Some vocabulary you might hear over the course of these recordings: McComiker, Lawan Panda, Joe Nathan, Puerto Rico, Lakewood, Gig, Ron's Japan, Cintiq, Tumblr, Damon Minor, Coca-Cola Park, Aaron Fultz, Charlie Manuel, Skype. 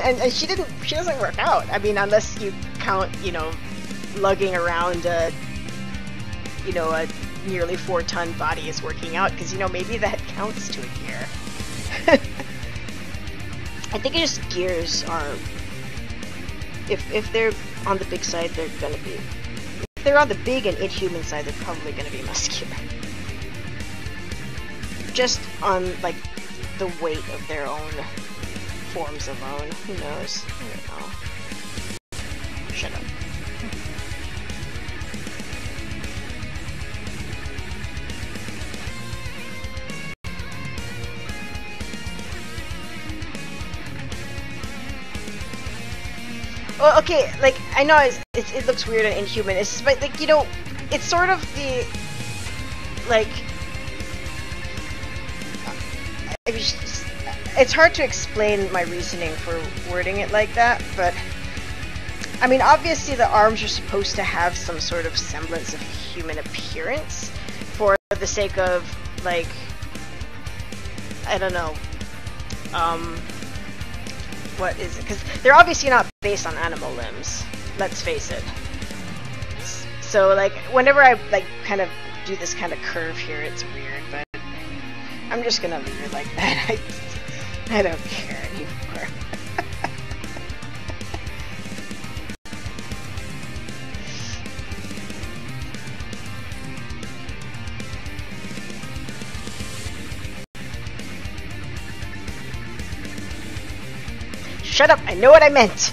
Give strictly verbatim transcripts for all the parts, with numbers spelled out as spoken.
and, and she didn't. She doesn't work out. I mean, unless you count, you know, lugging around a, you know, a nearly four-ton body is working out, because you know maybe that counts to a gear. I think it's just gears are. If if they're on the big side, they're gonna be. If they're on the big and inhuman side, they're probably gonna be muscular. Just on like the weight of their own forms alone. Who knows? I don't know. Shut up. Well, okay, like, I know it's, it's, it looks weird and inhuman, it's just, but, like, you know, it's sort of the, like, it's, it's hard to explain my reasoning for wording it like that, but, I mean, obviously the arms are supposed to have some sort of semblance of human appearance for the sake of, like, I don't know, um... what is it? Because they're obviously not based on animal limbs. Let's face it. So, like, whenever I like kind of do this kind of curve here, it's weird. But I'm just gonna leave it like that. I I don't care anymore. Shut up, I know what I meant!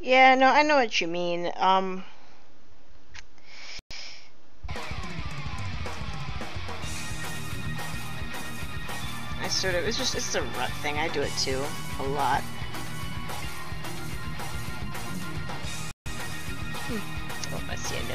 Yeah, no, I know what you mean. Um, I sort of, it's just, it's a rut thing. I do it too, a lot. Hmm. Oh, I see a note.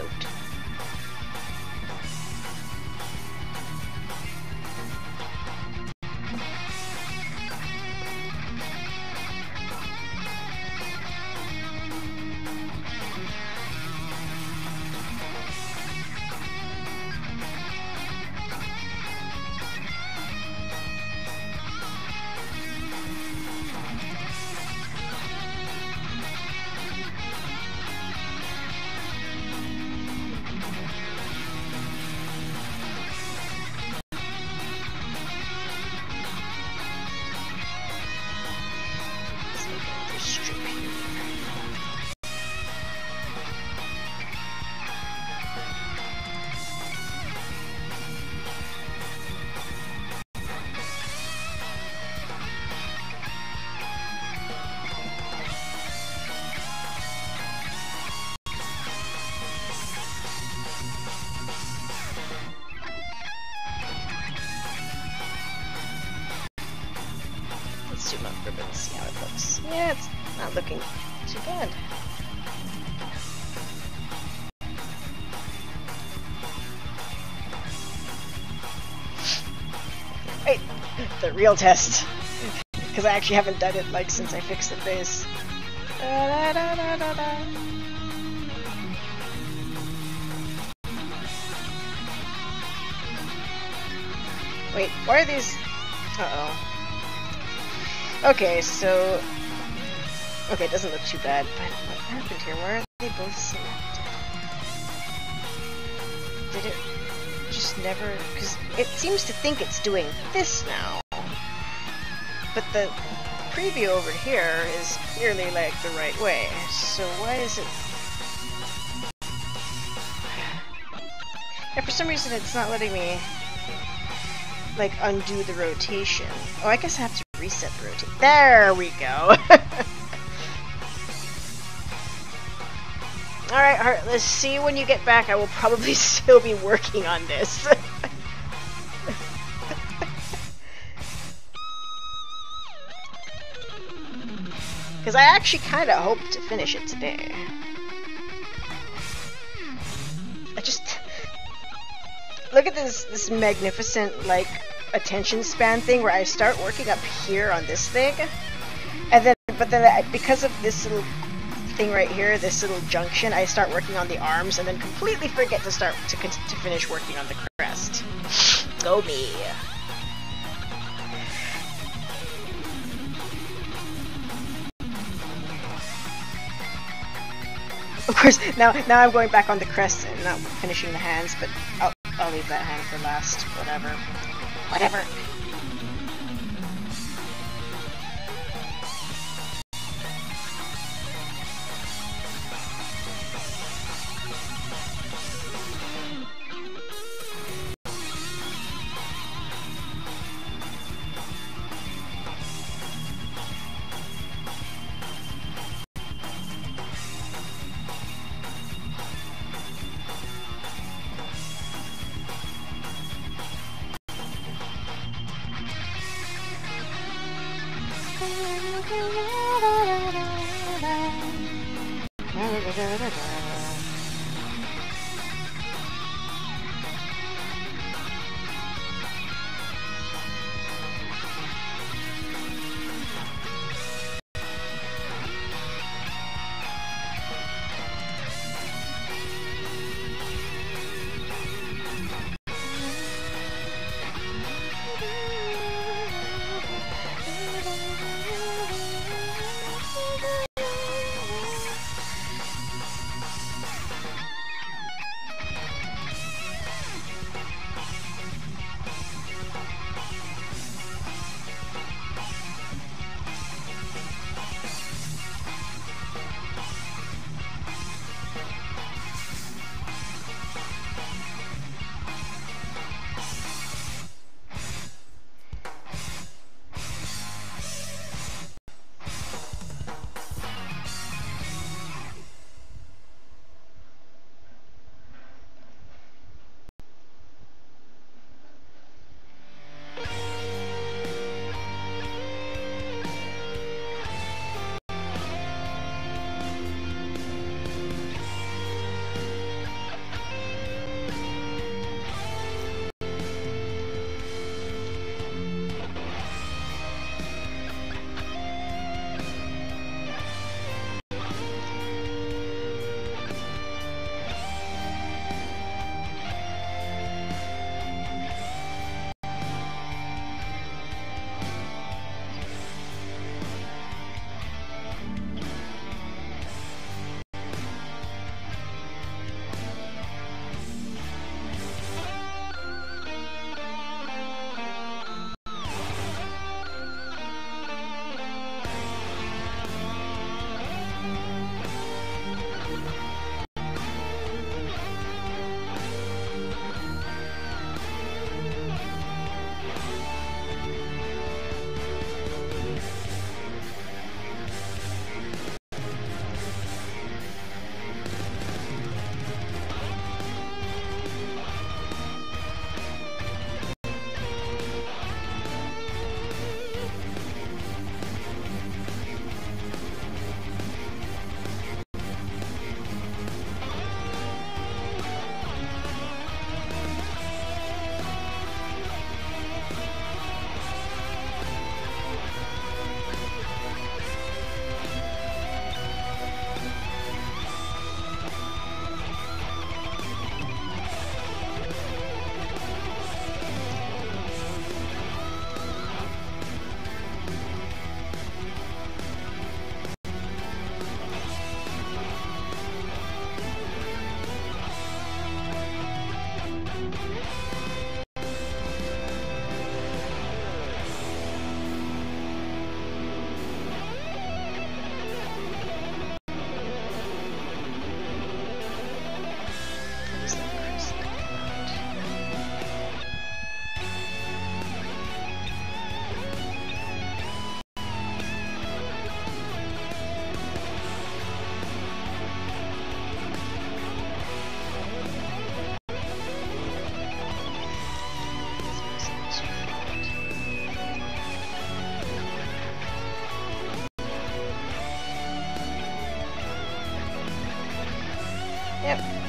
Too bad. the real test, because I actually haven't done it like since I fixed the base. Da, da, da, da, da, da. Wait, why are these? Uh-oh. Okay, so... Okay, it doesn't look too bad, but what happened here? Why are they both selected? Did it just never... Because it seems to think it's doing this now. But the preview over here is clearly, like, the right way. So why is it... Yeah, for some reason it's not letting me... like, undo the rotation. Oh, I guess I have to reset the rotation. There we go! Alright, Heart, let's see when you get back. I will probably still be working on this. Because I actually kind of hope to finish it today. I just... Look at this this magnificent, like, attention span thing where I start working up here on this thing, and then, but then I, because of this little thing right here, this little junction, I start working on the arms and then completely forget to start to, to finish working on the crest. Go me. Of course, now, now I'm going back on the crest and not finishing the hands, but I'll, I'll leave that hand for last. Whatever. Whatever!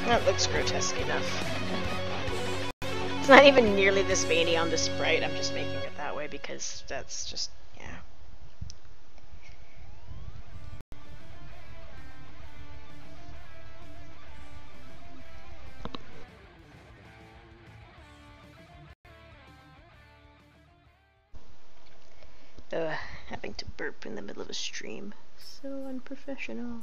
That looks grotesque enough. It's not even nearly this veiny on the sprite, I'm just making it that way because that's just... yeah. Ugh, having to burp in the middle of a stream. So unprofessional.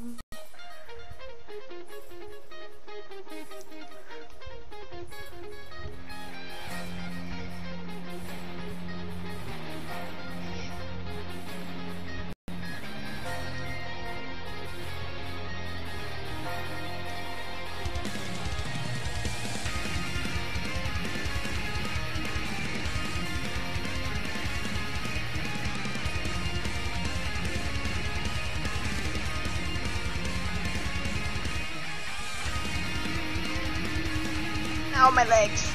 Ow, my legs.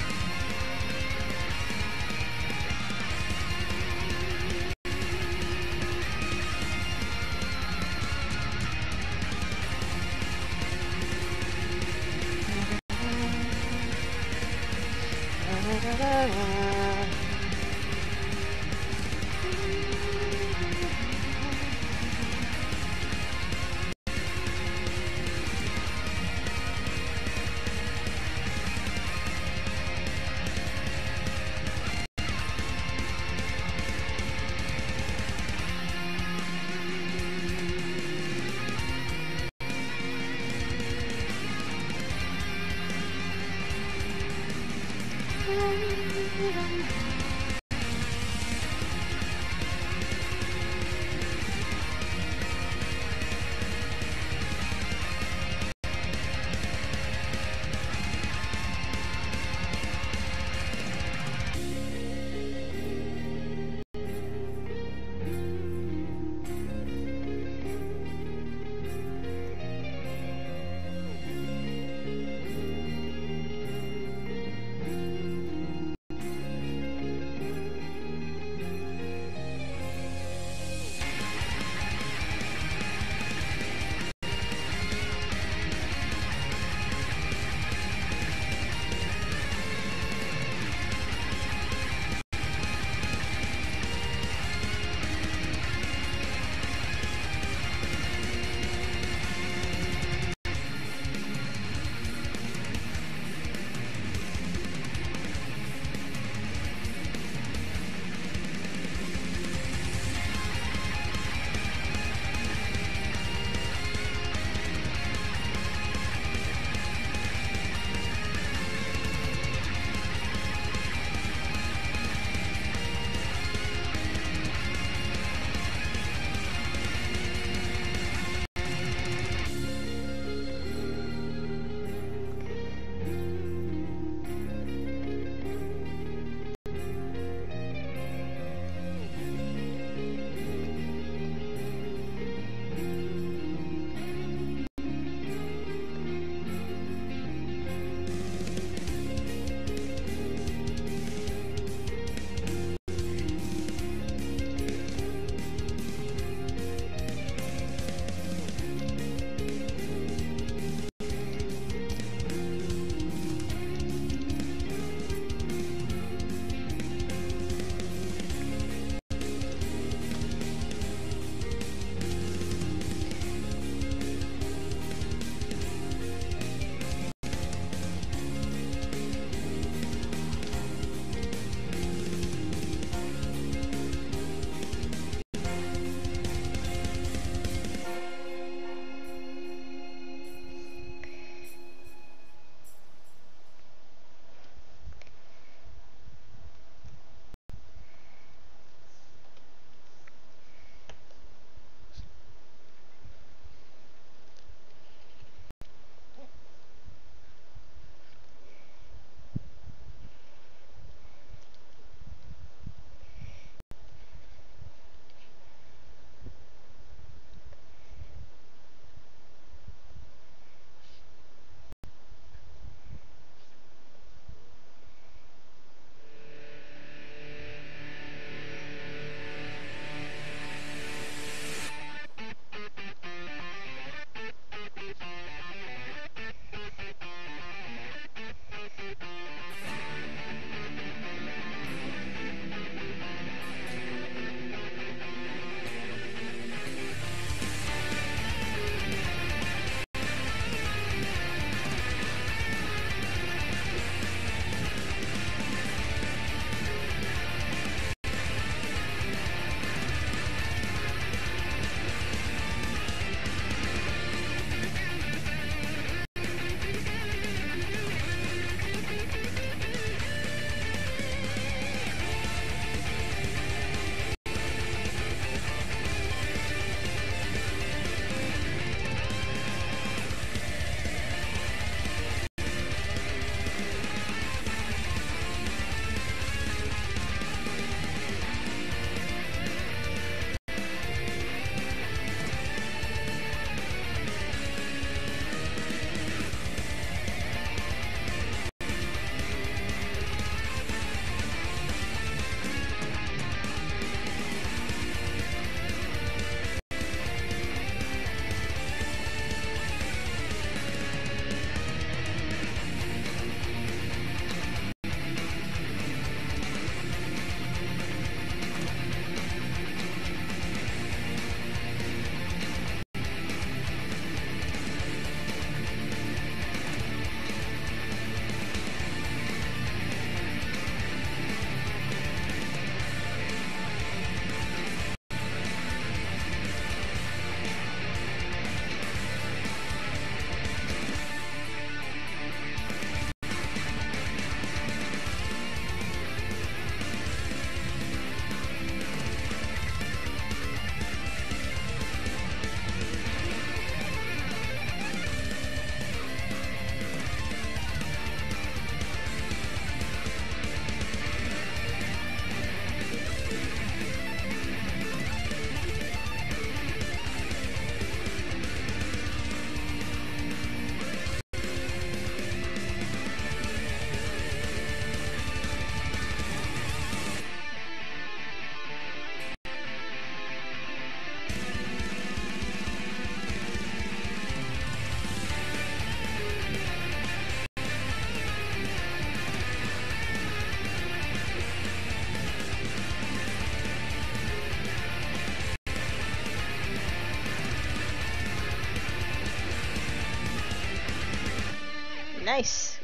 Nice.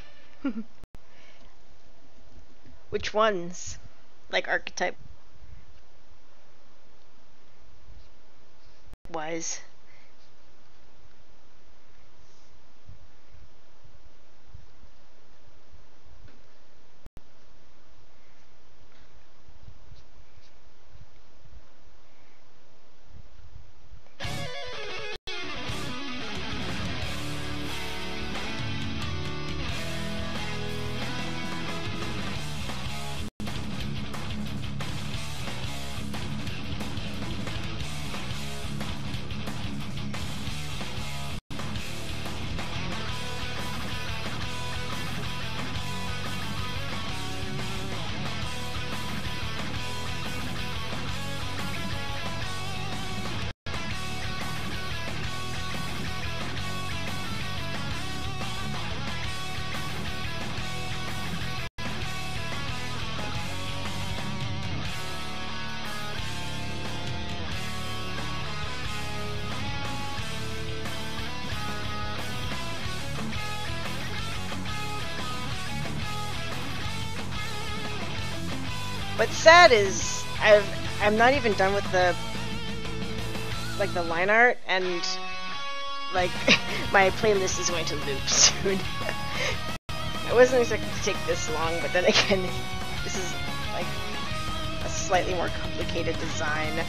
Which ones? Like archetype wise. What's sad is I've I'm not even done with the like the line art, and like my playlist is going to loop soon. I wasn't expecting to take this long, but then again, this is like a slightly more complicated design.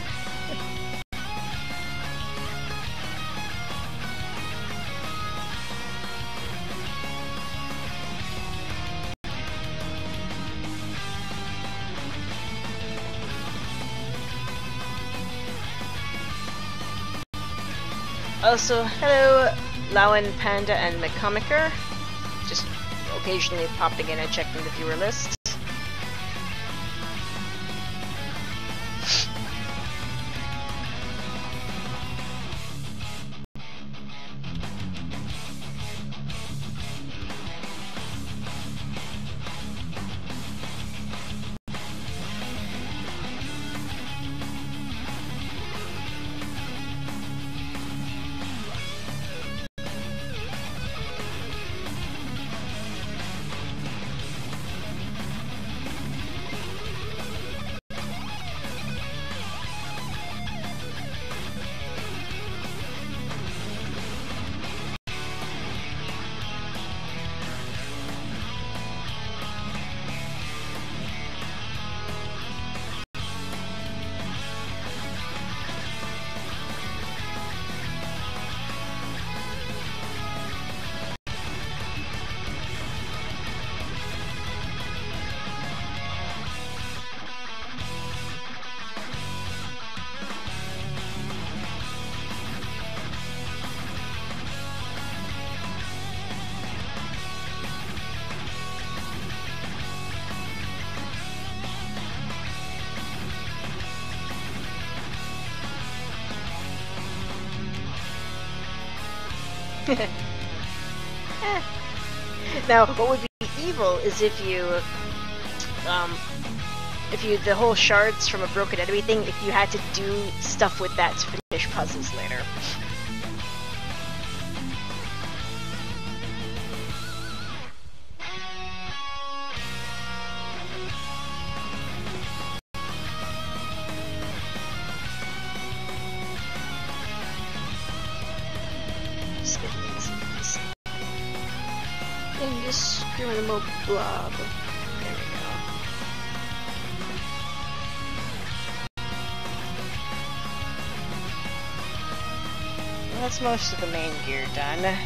Also, hello, Lawan Panda and McComiker. Just occasionally popped again and checked in the viewer list. Now, what would be evil is if you, um, if you, the whole shards from a broken enemy thing, if you had to do stuff with that to finish puzzles later. Blob. There we go. Well, that's most of the main gear done.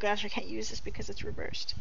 Gosh, I can't use this because it's reversed.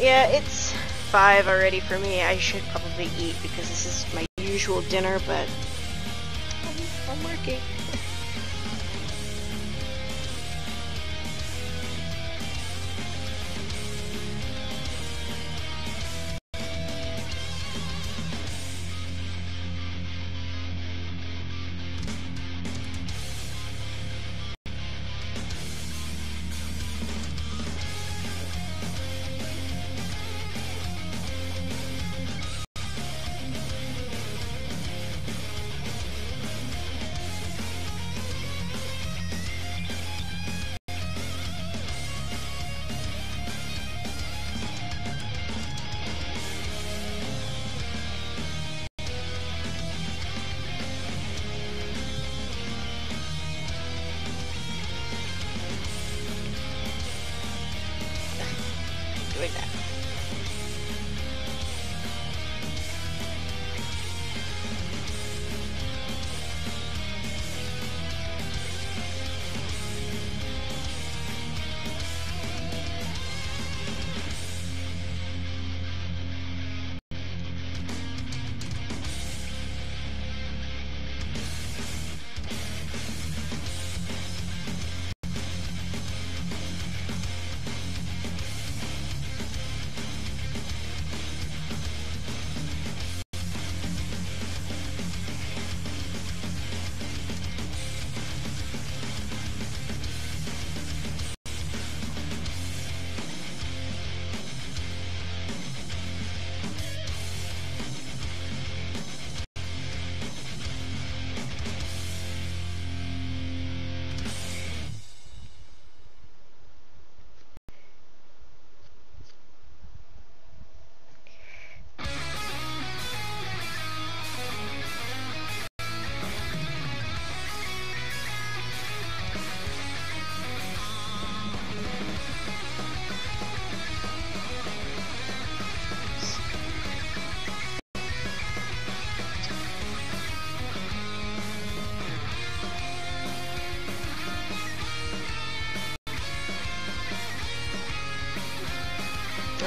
Yeah, it's five already for me. I should probably eat because this is my usual dinner, but I'm, I'm working.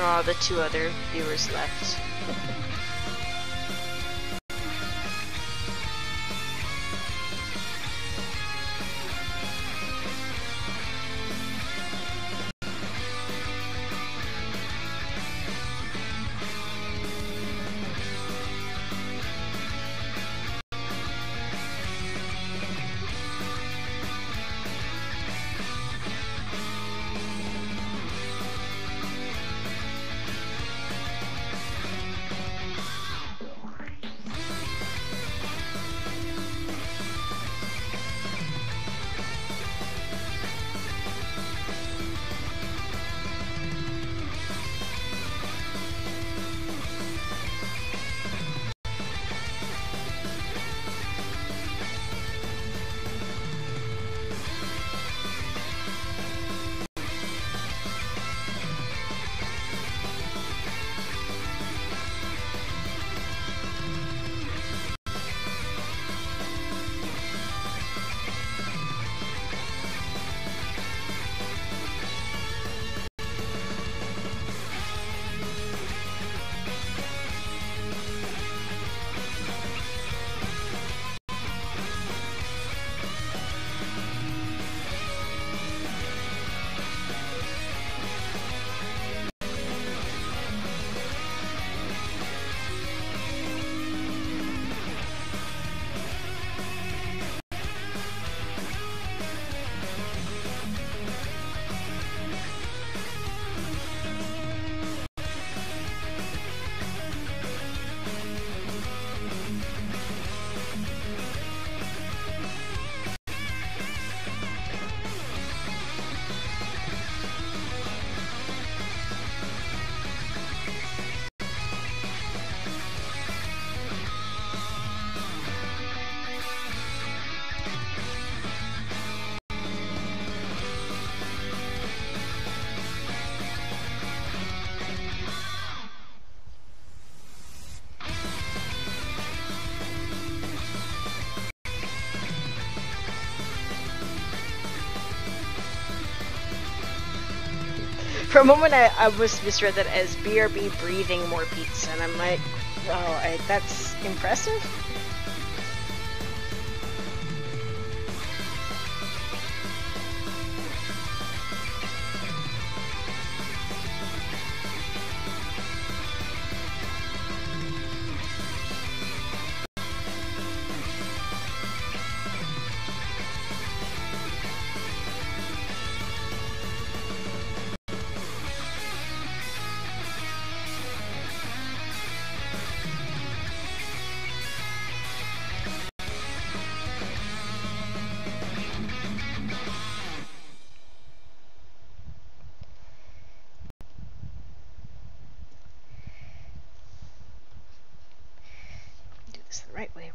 Oh, the two other viewers left. For a moment, I, I was misread that as B R B breathing more pizza, and I'm like, wow, I, that's impressive?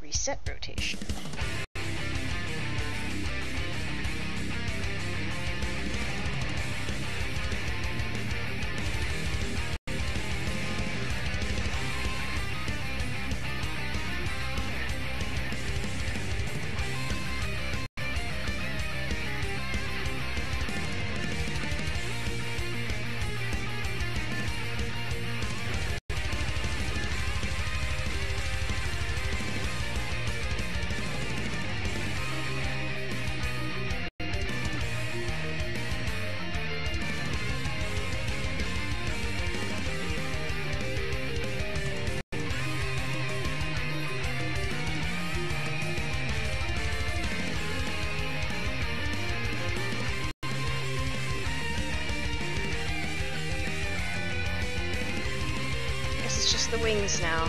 Reset rotation. The wings now.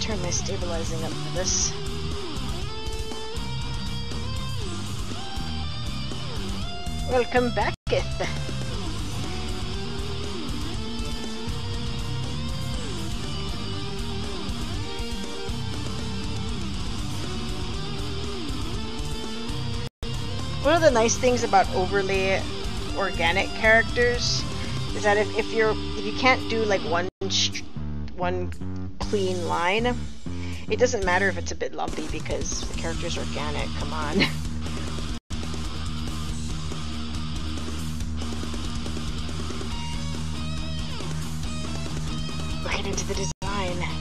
Turn my stabilizing up for this. Welcome back, Eth. One of the nice things about overly organic characters is that if, if you're if you can't do like one sh one clean line, it doesn't matter if it's a bit lumpy because the character's organic, come on. Look into the design.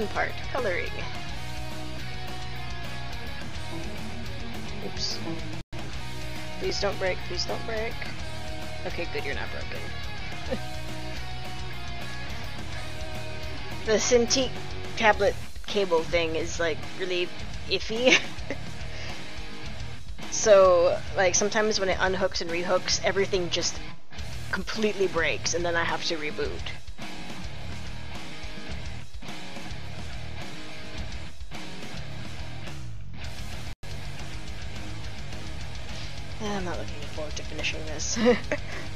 fun part, coloring. Oops. Please don't break, please don't break. Okay, good, you're not broken. The Cintiq tablet cable thing is like really iffy. So like sometimes when it unhooks and rehooks, everything just completely breaks and then I have to reboot. I'm not looking forward to finishing this.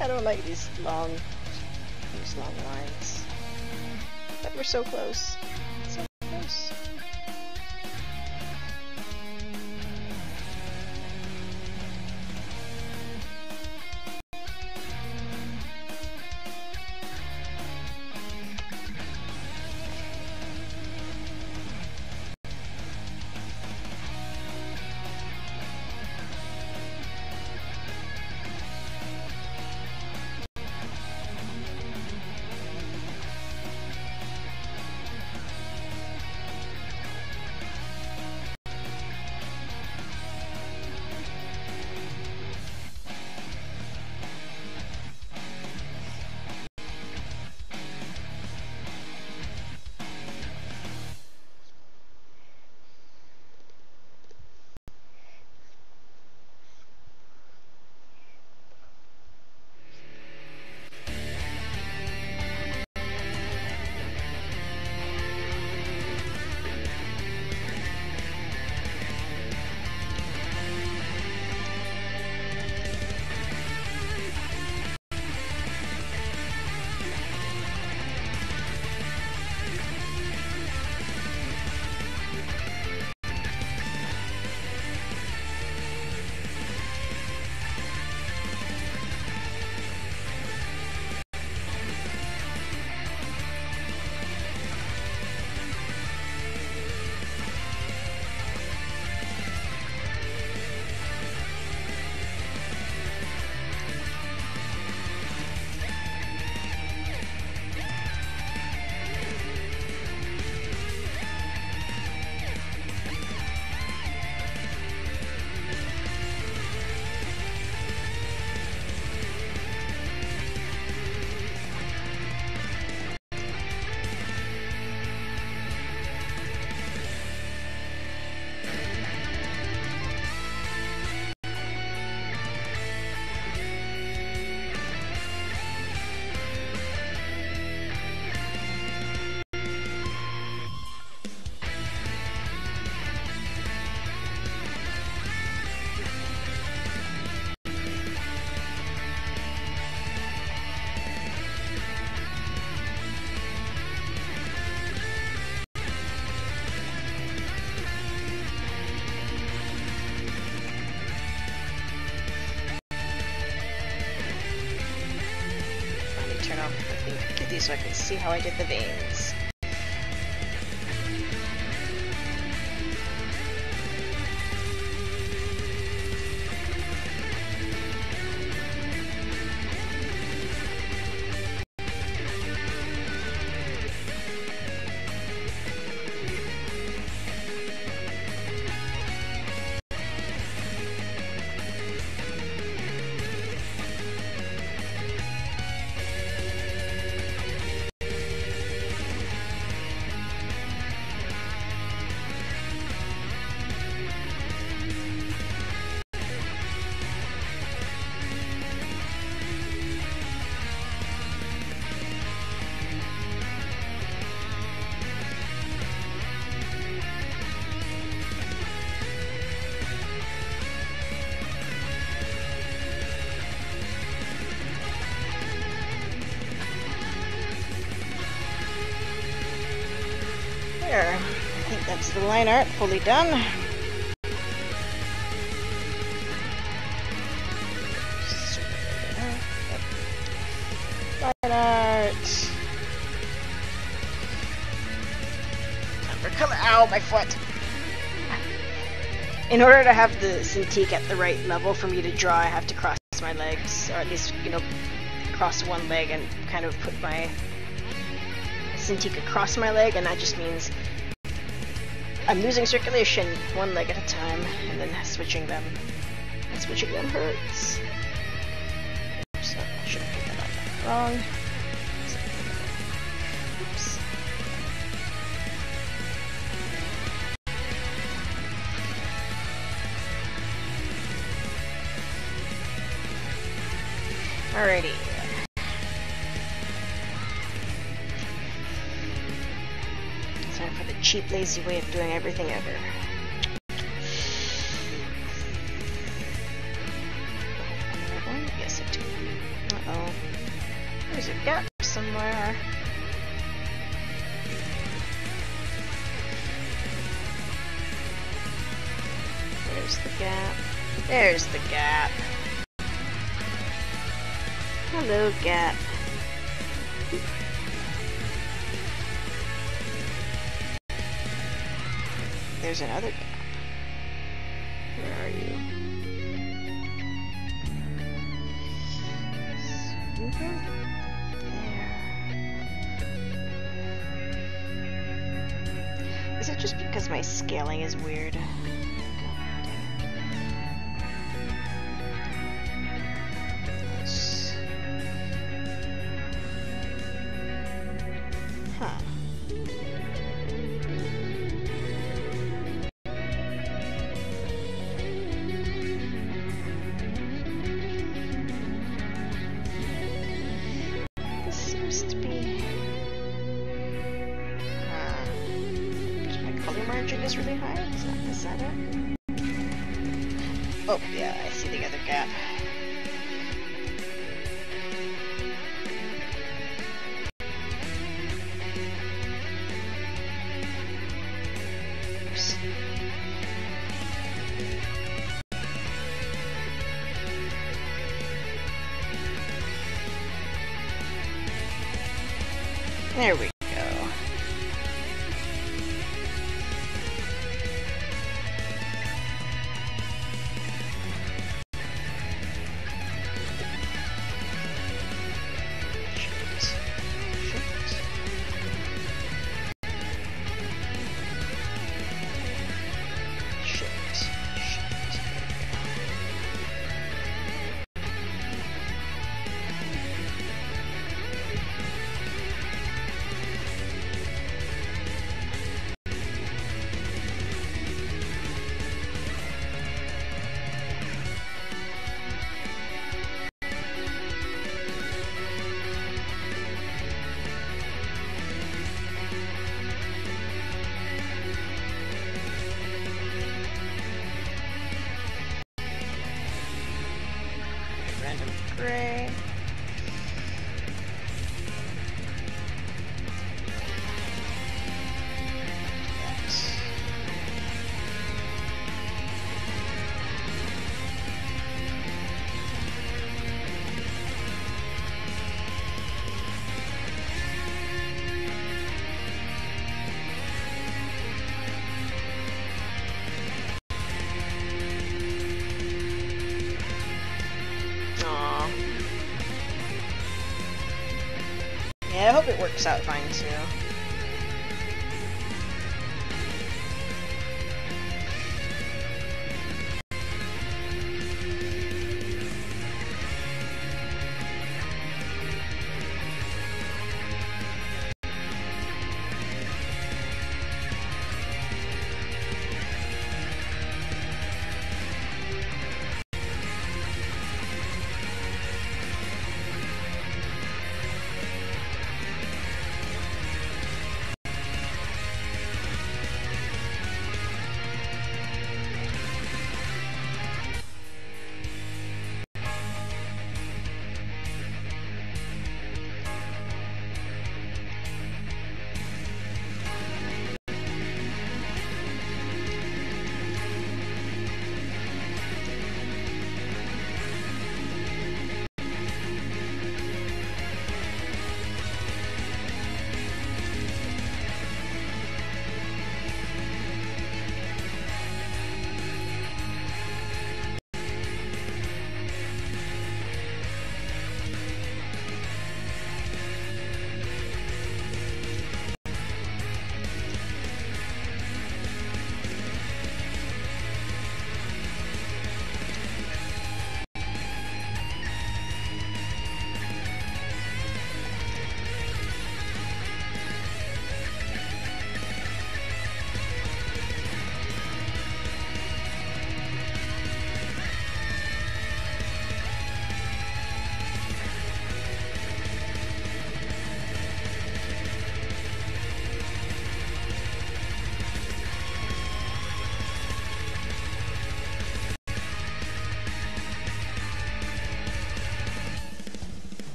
I don't like these long, these long lines. But we're so close. So close. So I can see how I did the veins. That's the line art fully done. Line art. Number color. Ow, my foot. In order to have the Cintiq at the right level for me to draw, I have to cross my legs, or at least, you know, cross one leg and kind of put my Cintiq across my leg, and that just means I'm losing circulation one leg at a time, and then switching them. And switching them hurts. Oops, oh, I should have picked that up wrong. Oops. Alrighty. Sorry for the cheap, lazy way of doing everything ever. Yes, I do. Uh-oh. There's a gap somewhere. There's the gap. There's the gap. Hello, gap. Oop. There's another gap. Where are you? There. Is it just because my scaling is weird? There we go. I hope it works out fine too.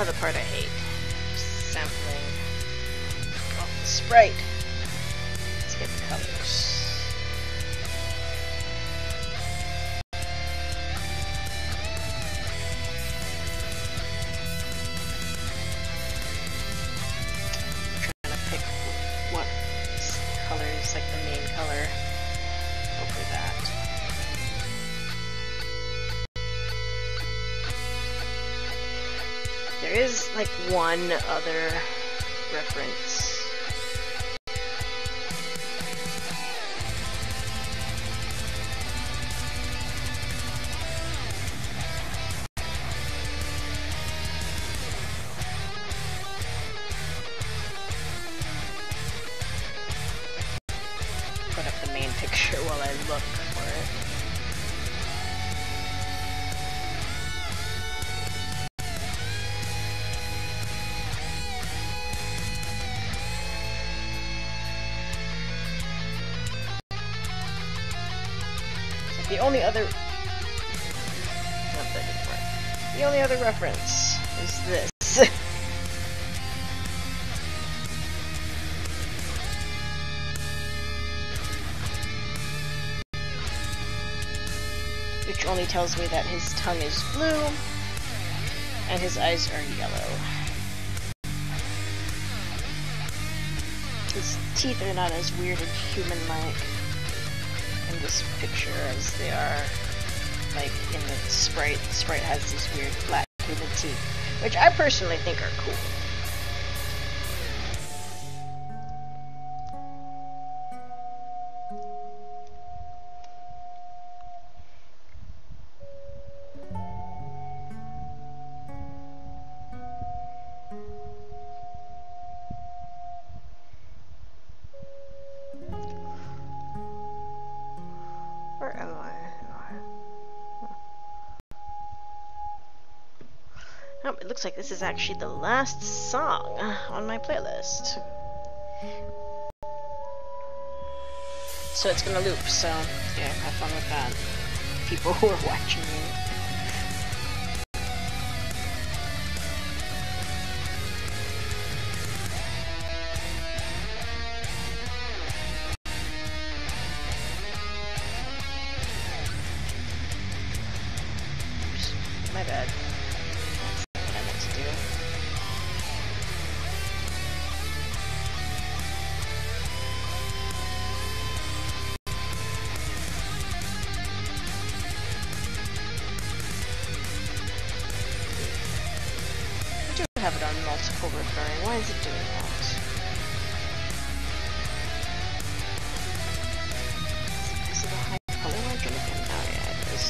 Oh, the part I hate. Sampling. Oh, the sprite. Let's get the colors. There is, like, one other reference. Put up the main picture while I look for it. The only other, not that different. The only other reference is this. Which only tells me that his tongue is blue and his eyes are yellow. His teeth are not as weird and human-like in this picture as they are like in the sprite. The sprite has these weird flat human teeth, which I personally think are cool. Oh, it looks like this is actually the last song on my playlist. So it's gonna loop, so yeah, have fun with that, people who are watching me. Have it on multiple recurring. Why is it doing that? Is it a high color margin again? Oh yeah, it is.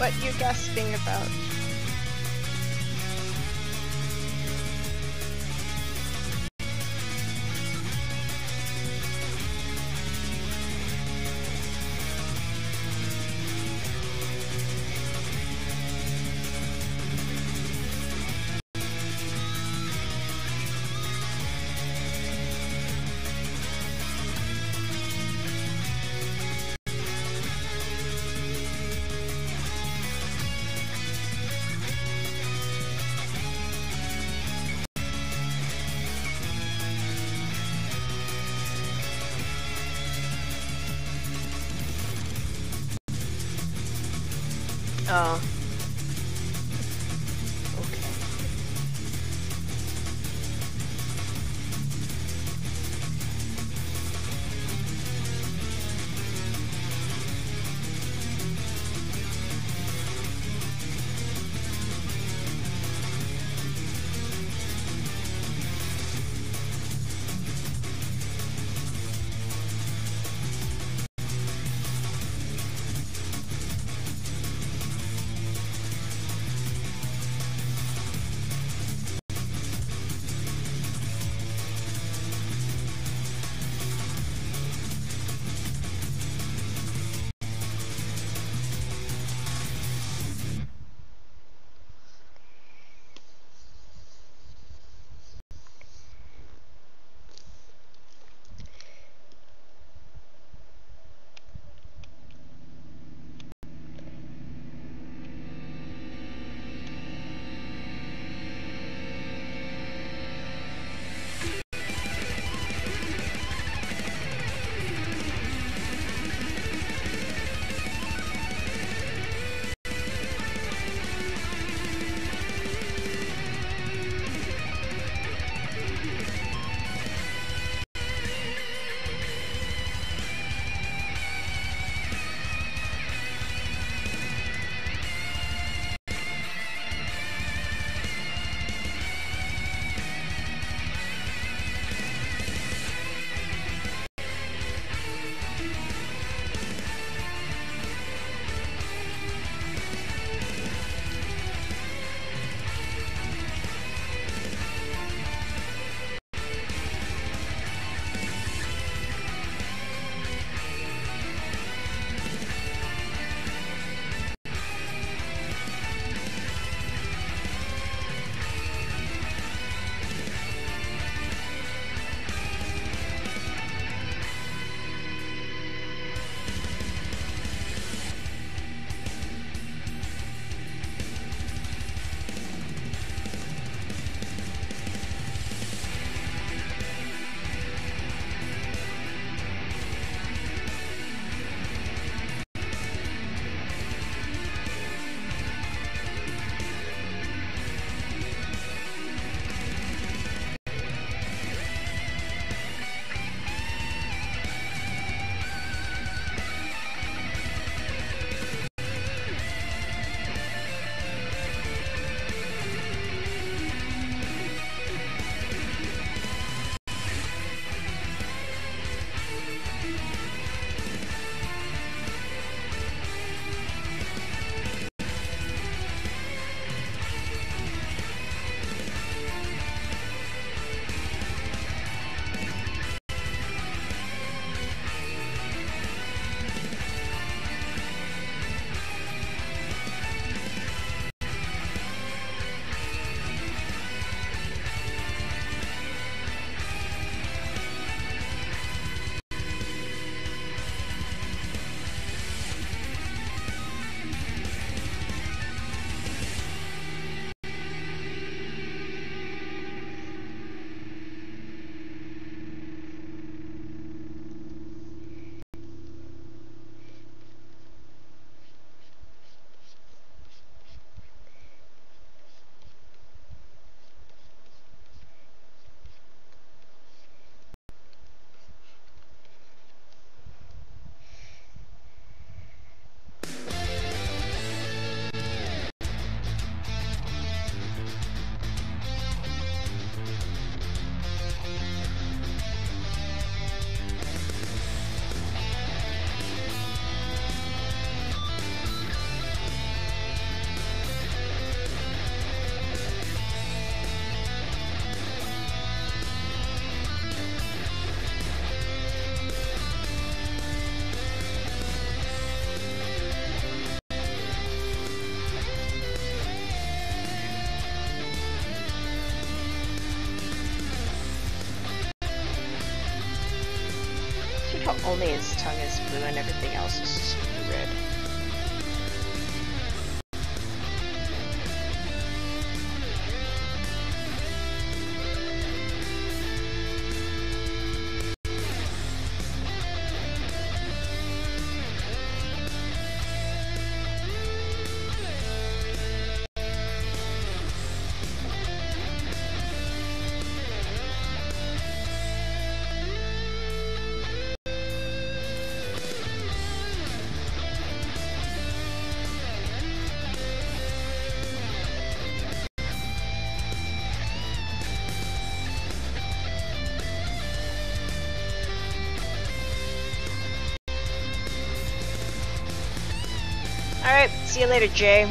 what you're gasping about. Oh. Okay. only its tongue is blue and everything else is just red. Alright, see you later, Jay.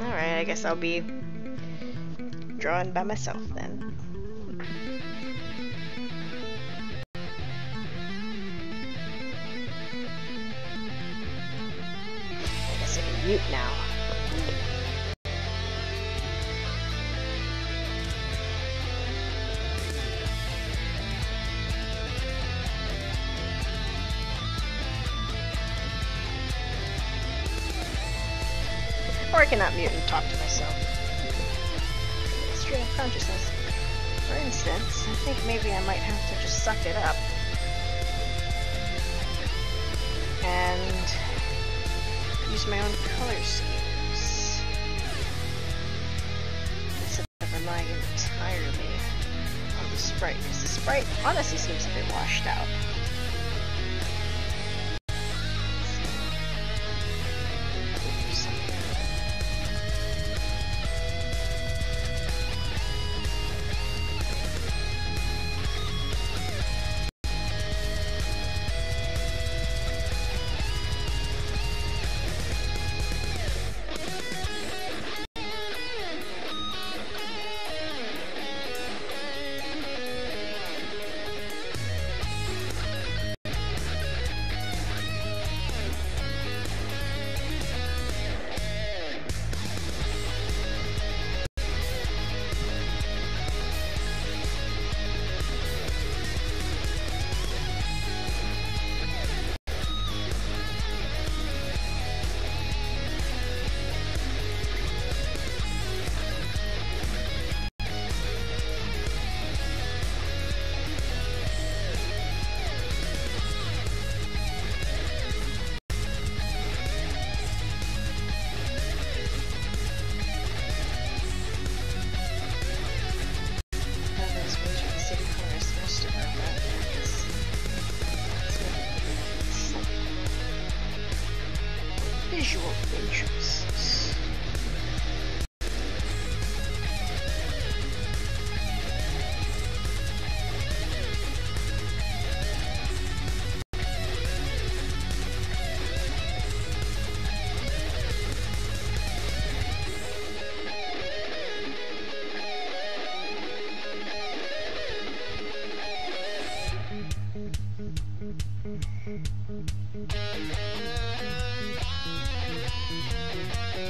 Alright, I guess I'll be drawing by myself then. I guess I can mute now. I cannot mute and talk to myself. Stream of consciousness. For instance, I think maybe I might have to just suck it up and use my own color schemes instead of relying entirely on the sprite, because the sprite honestly seems a bit washed out. Visual interests. Thank you.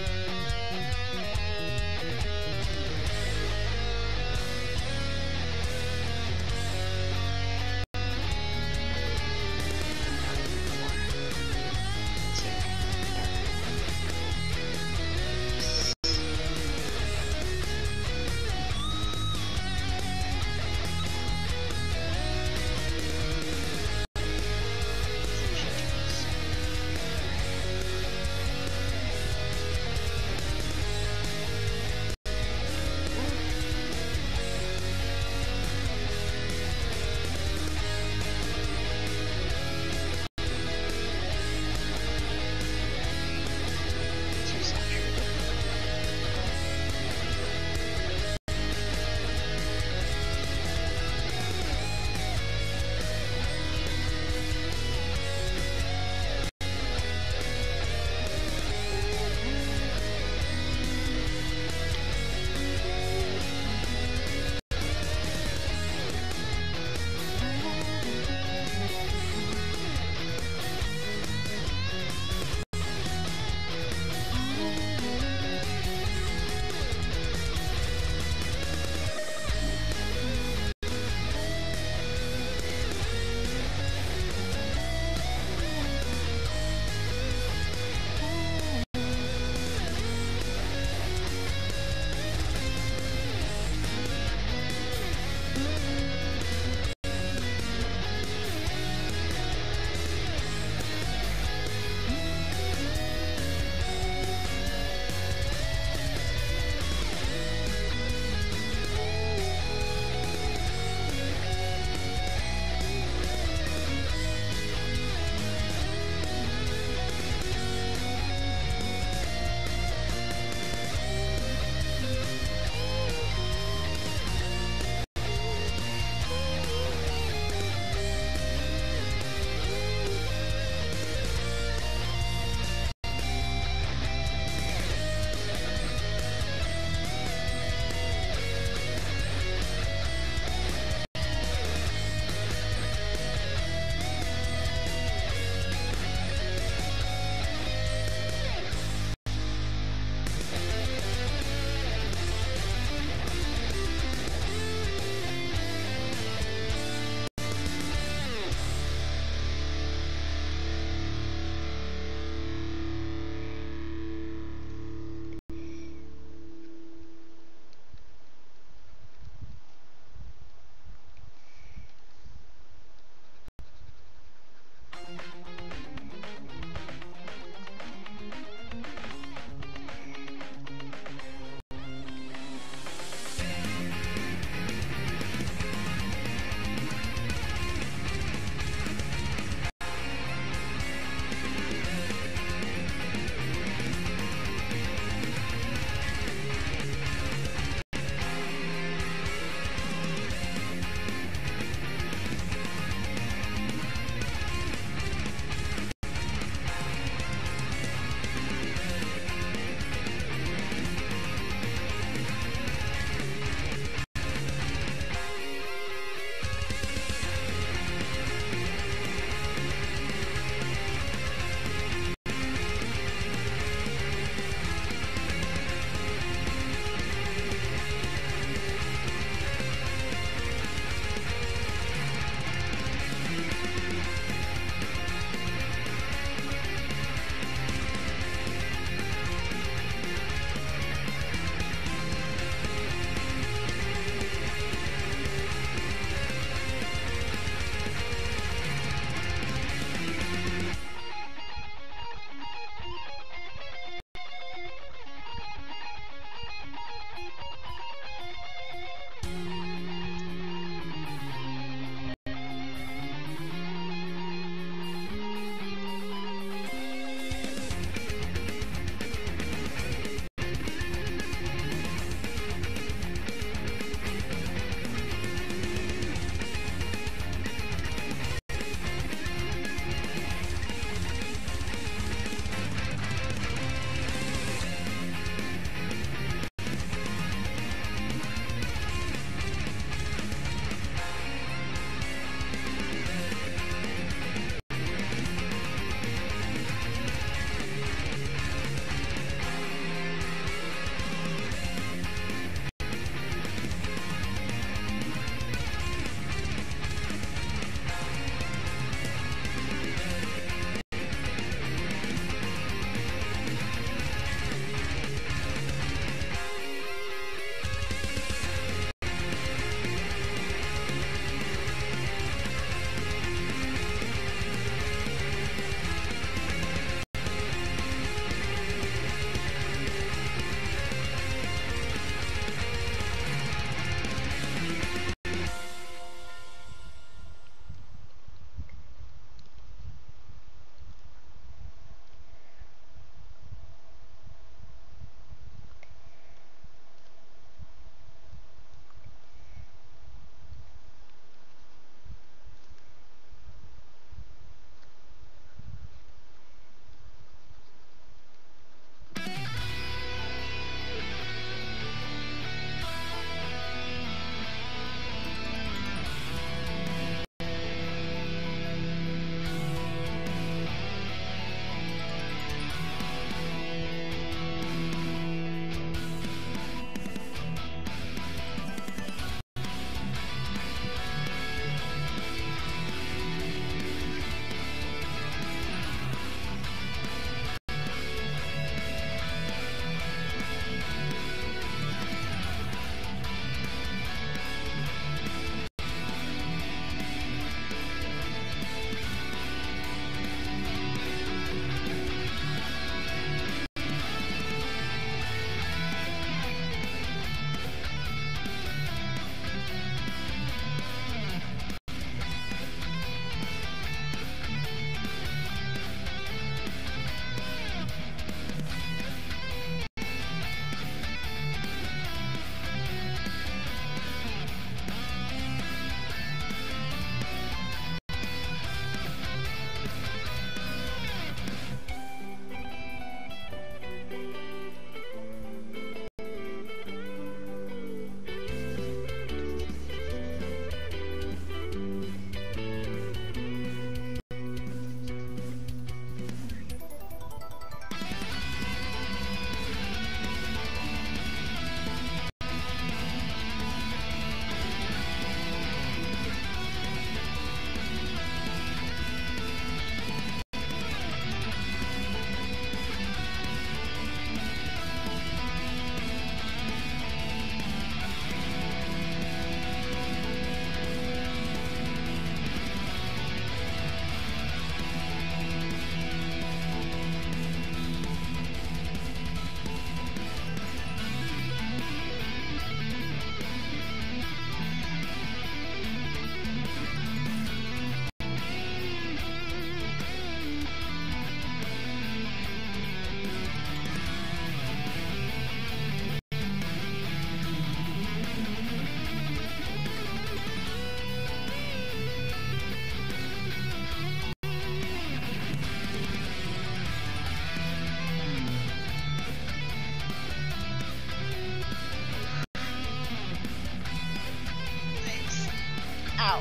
out.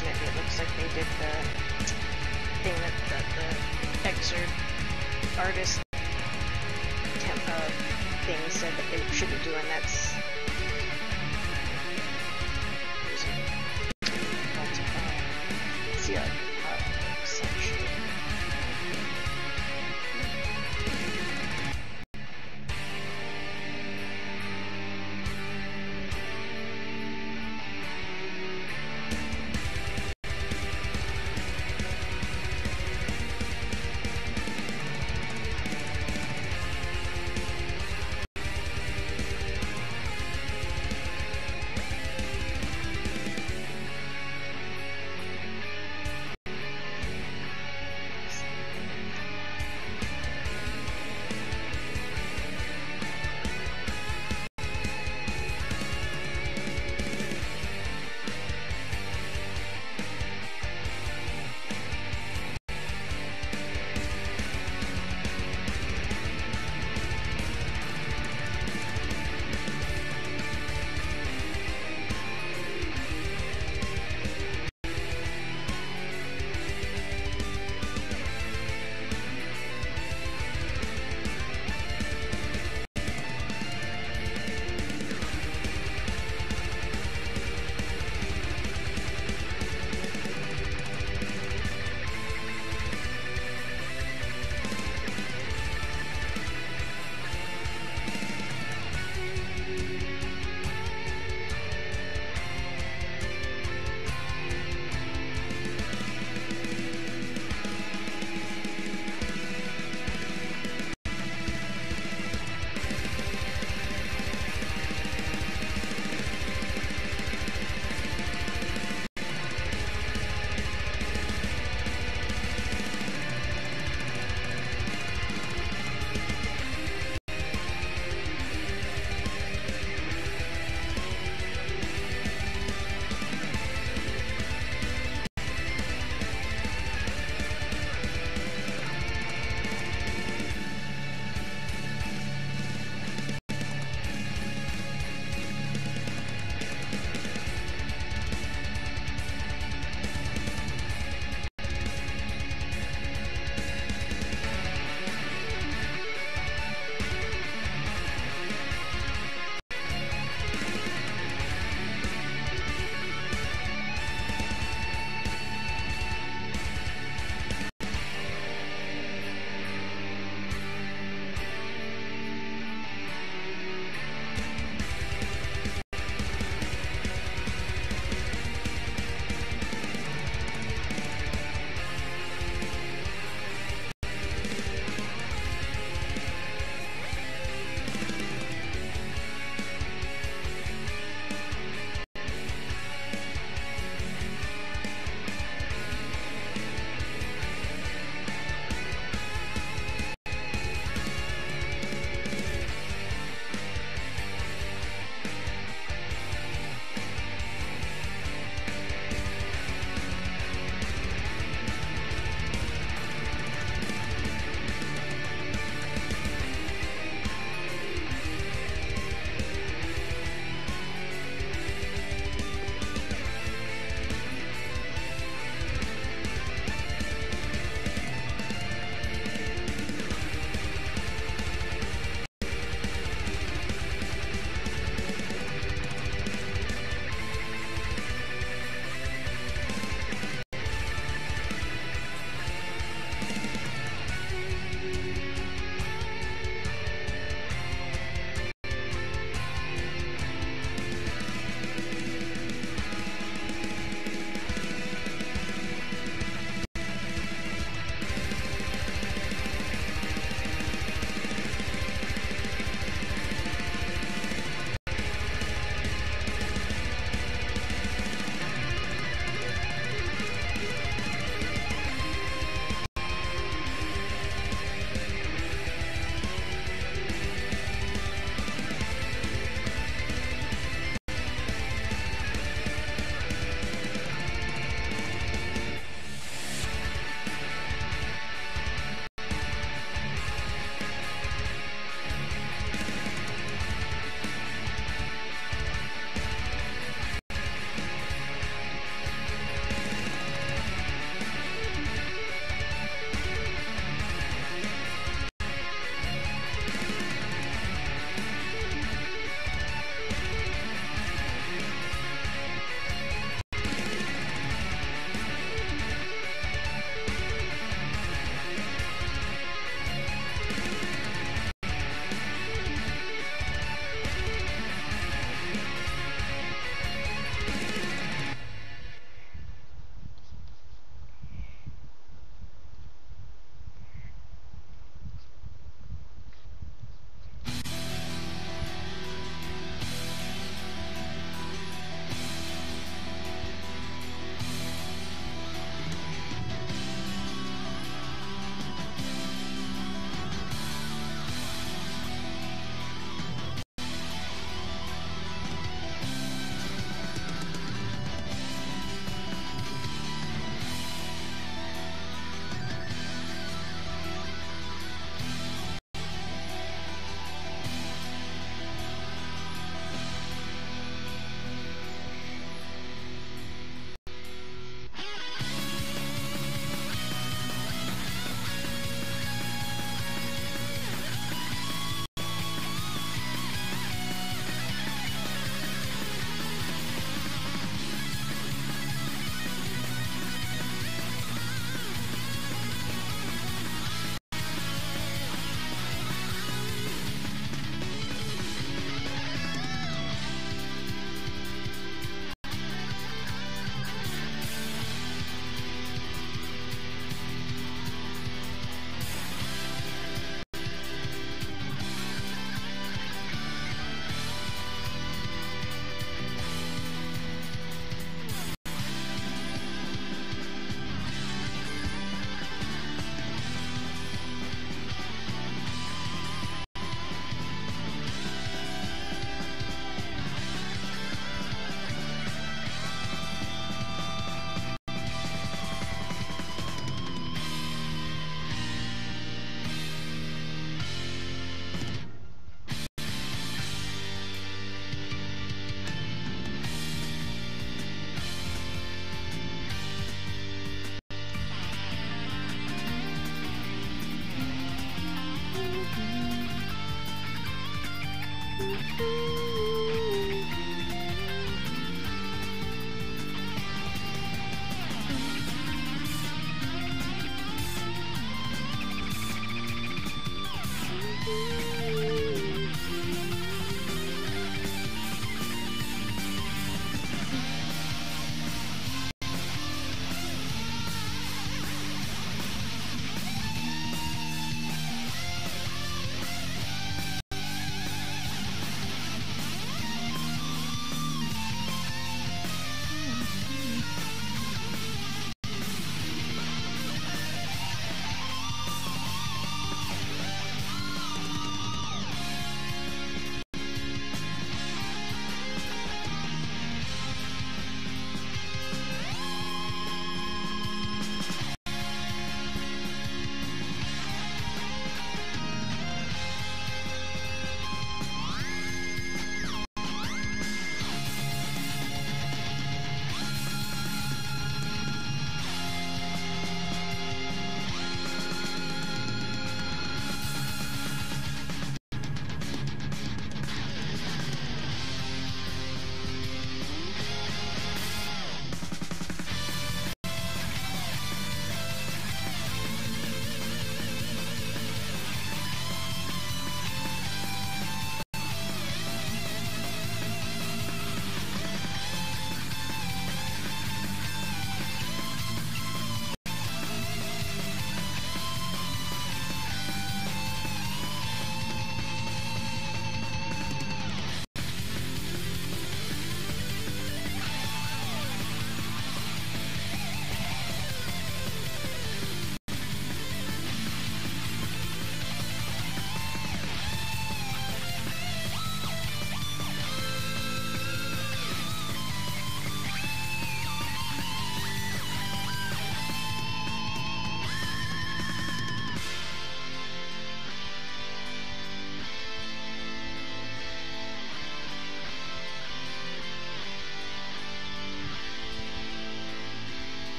Unfortunately, it looks like they did the thing that, that the excerpt artist tempo thing said that they shouldn't do, and that's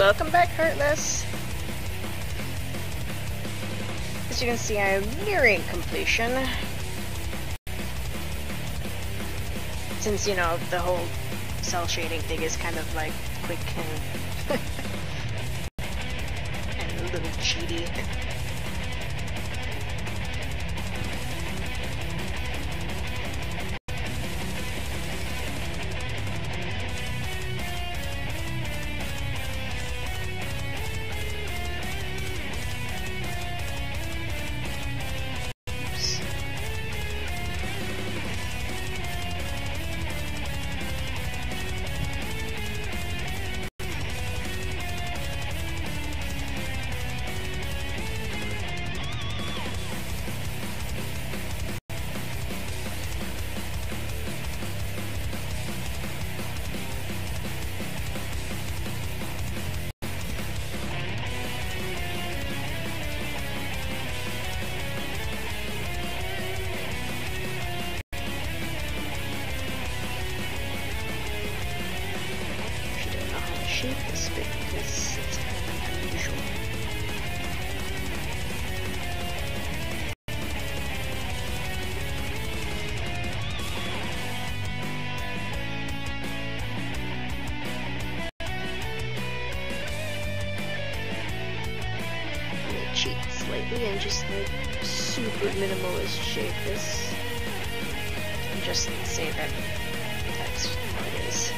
Welcome back, Heartless. As you can see, I am nearing completion. Since, you know, the whole cell shading thing is kind of like quick and, and a little cheaty. And just like super minimalist shape this. And just say that that's how it is.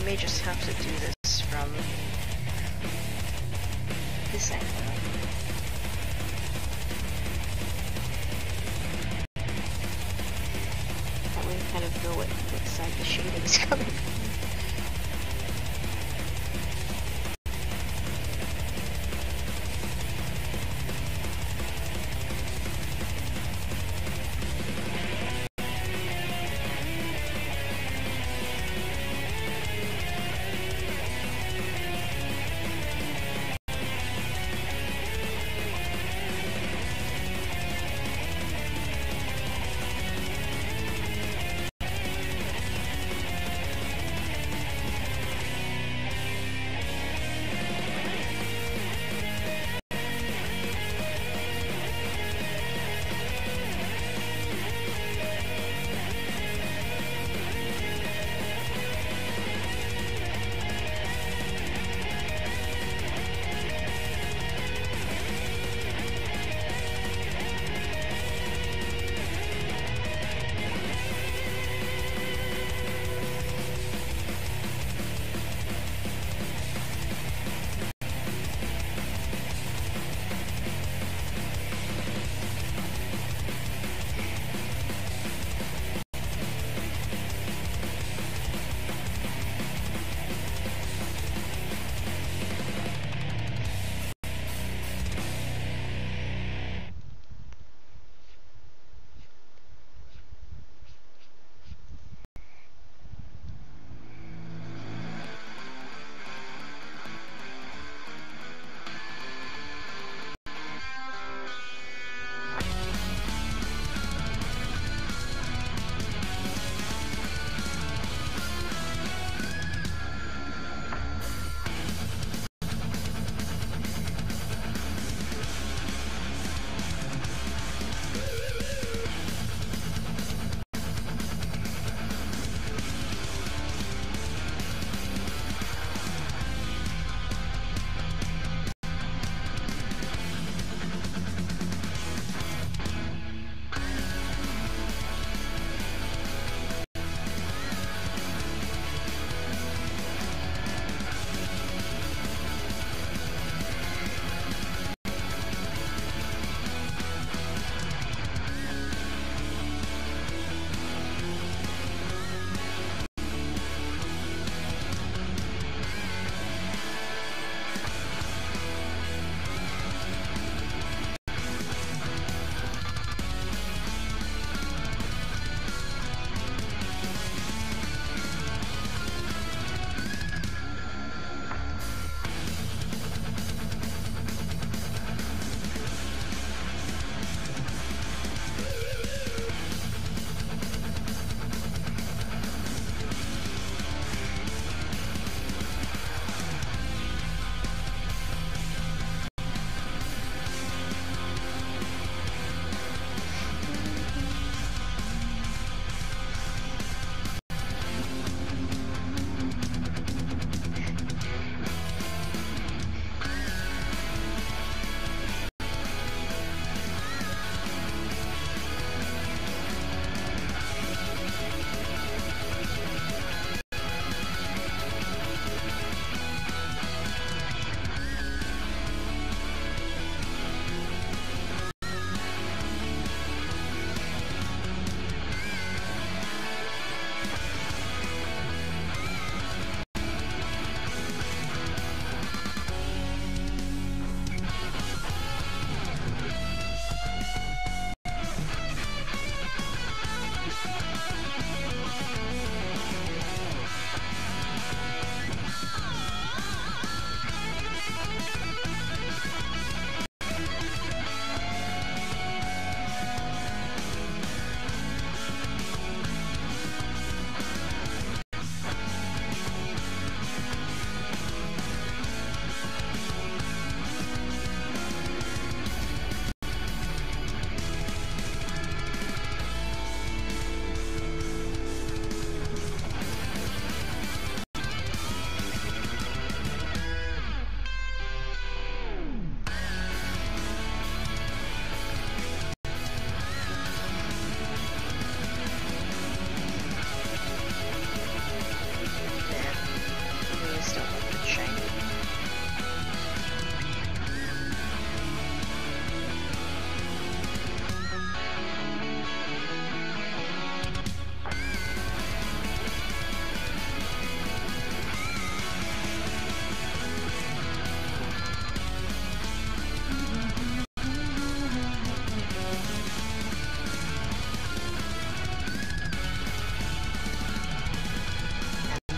I may just have to do this from this angle. That way you kind of know what, what side the shading is coming from.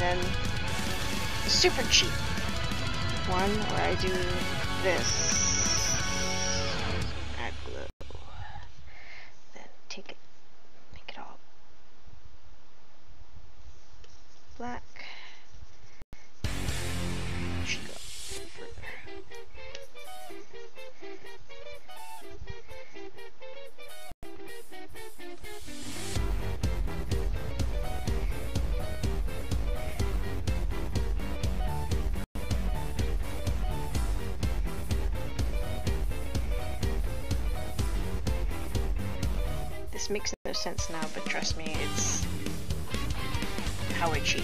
then the super cheap one where I do this. Add glue. Then take it, make it all black. Should go further. This makes no sense now, but trust me, it's how I cheat.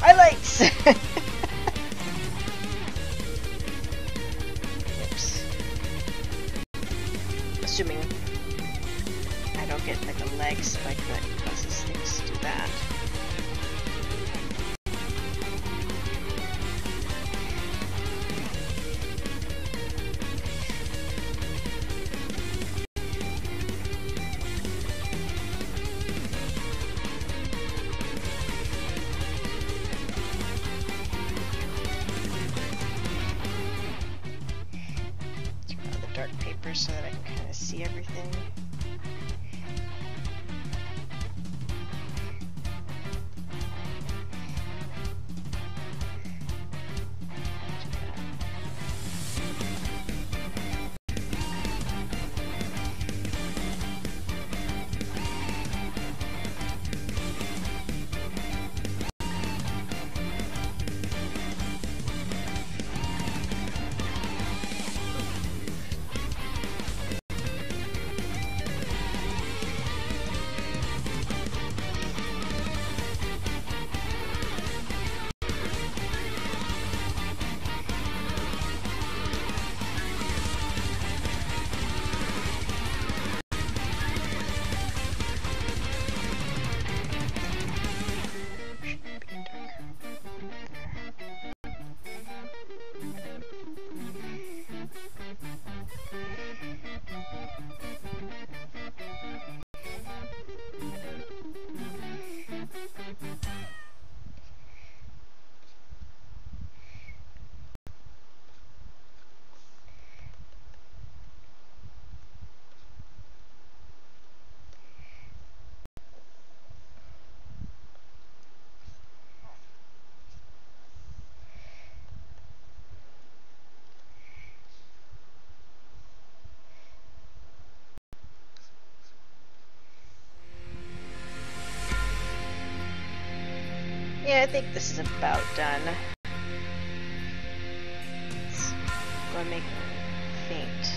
Highlights! Assuming I don't get like a lag spike that causes things to do that. So that I can kind of see everything. Yeah, I think this is about done. Let's go and make faint.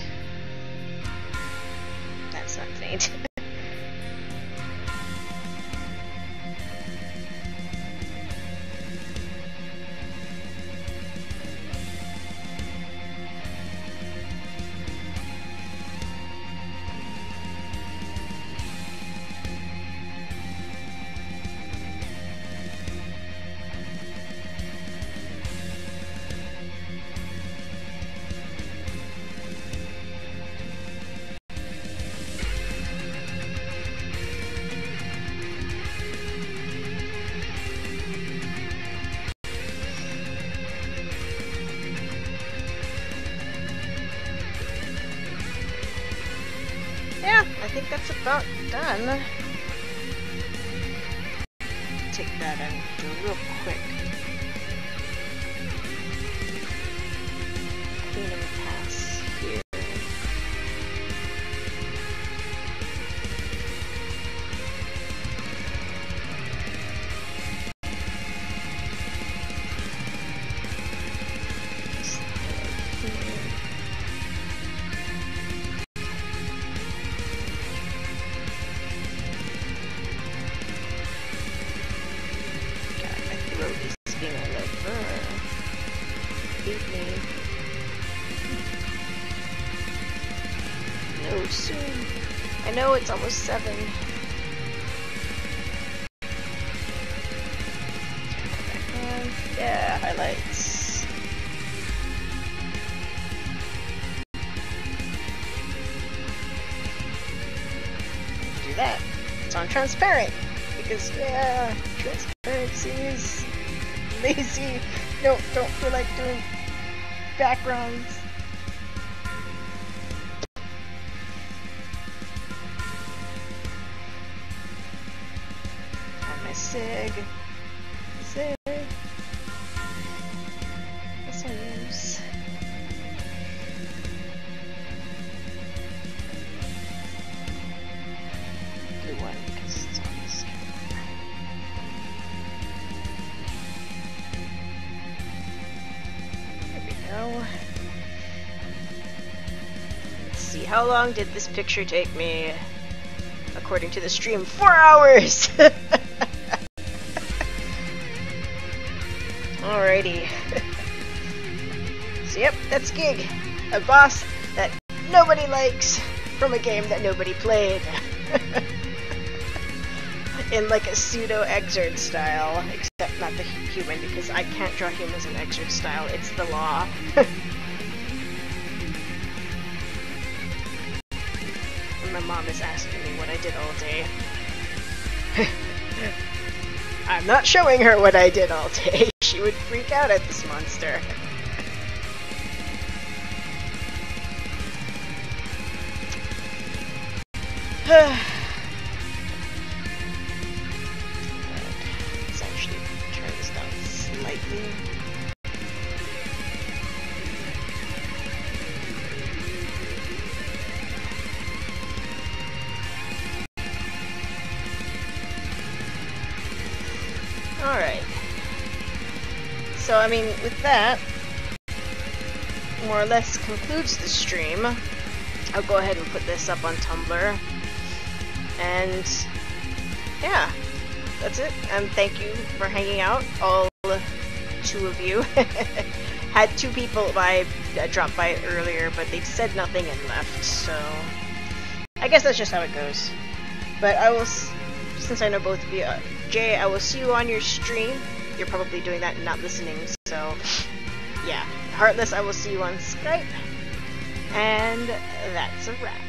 That's not faint. I think that's about done. Take that and do it real quick. Clean and pass here. No soon. I know it's almost seven. videos on transparent, because yeah, transparency is lazy. Don't don't feel like doing backgrounds. Got my sig. Sig. That's what I use. Blue one because it's on the skin. There we go. Let's see, how long did this picture take me? According to the stream, four hours! Alrighty. So yep, that's Gig. A boss that nobody likes from a game that nobody played. In like a pseudo-exert style, except not the human, because I can't draw humans in exert style, it's the law. And my mom is asking me what I did all day. I'm not showing her what I did all day, she would freak out at this monster. Let's actually turn this down slightly. Alright. So, I mean, with that, more or less concludes the stream. I'll go ahead and put this up on Tumblr. And yeah, that's it. And um, thank you for hanging out, all two of you. Had two people by uh, dropped by earlier, but they said nothing and left. So I guess that's just how it goes. But I will, s since I know both of you, uh, Jay, I will see you on your stream. You're probably doing that and not listening. So yeah, Heartless, I will see you on Skype, and that's a wrap.